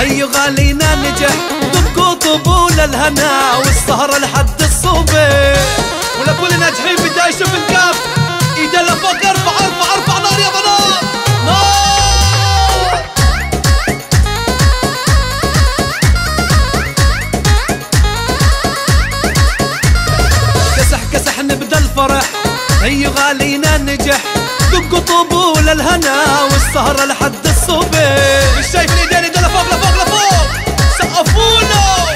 هيو غالينا نجح دقوا طبول الهنا والسهرة لحد الصبح ولكل ناجحين بداية شوف الكاف ايدي لفوق ارفع ارفع ارفع نار يا بنات نار كسح كسح نبدا الفرح هيو غالينا نجح دقوا طبول الهنا والسهرة لحد الصبح مش شايفين ايدينا ايدي لفوق لفوق لفوق سقفونا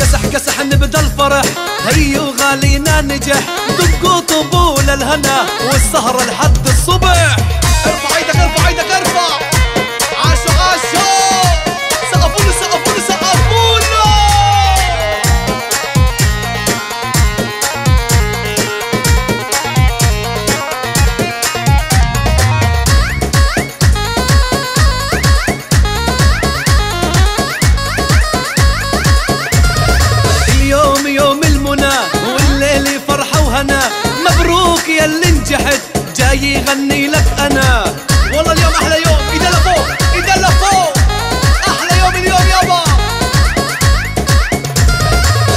كسح كسح نبدا الفرح هيو غالينا نجح دقوا طبول الهنا والسهرة لحد الصبح ارفع ايدك ارفع ايدك ارفع عاشو عاشو سقفونا سقفونا سقفونا مبروك يا اللي نجحت جاي يغني لك انا والله اليوم احلى يوم ايدينا فوق ايدينا فوق احلى يوم اليوم يابا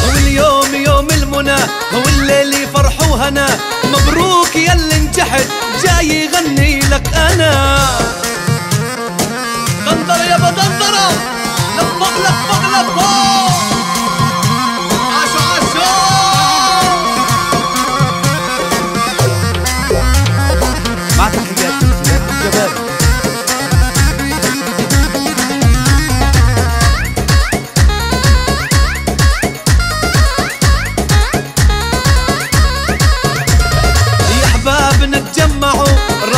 واليوم يوم المنى والليل فرح وهنا مبروك يا اللي نجحت جاي يغني لك انا دندره يابا دندره لفق لفق لفق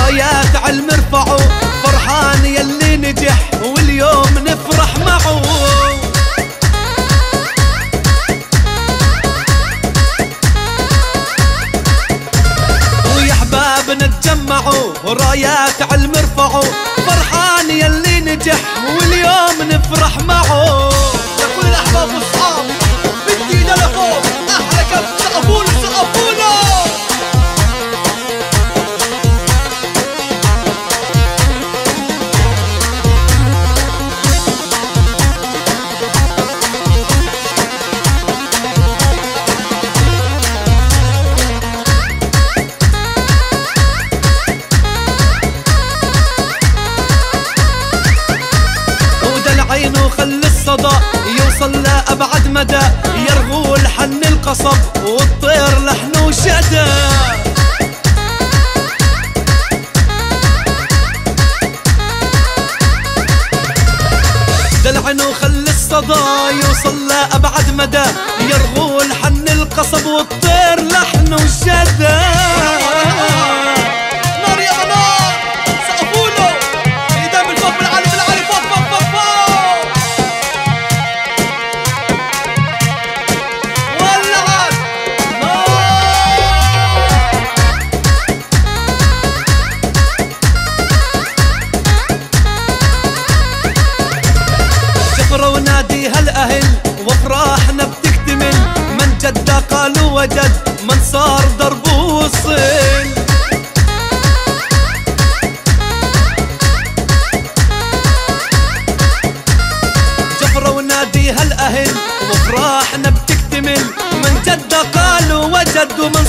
رايات علم ارفعوا فرحان يلي نجح واليوم نفرح معه ويا احبابنا اتجمعوا رايات علم ارفعوا فرحان يلي نجح واليوم نفرح معه لكل الاحباب والصحاب بدينا لفوق احلى كف سقفونا سقفونا يوصل لأبعد مدى يرغو لحن القصب والطير لحن وشدى دلعن وخلي الصدى يوصل لأبعد مدى يرغو لحن القصب والطير لحن وشدى نار يا نار سقفوله ايدام الفوق بالعالي بالعالي فوق فوق فوق فوق وفرحنا بتكتمل من جد قالوا وجد من صار دربه وصل جفرة وناديها الأهل وفرحنا بتكتمل من جد قالوا وجد ومن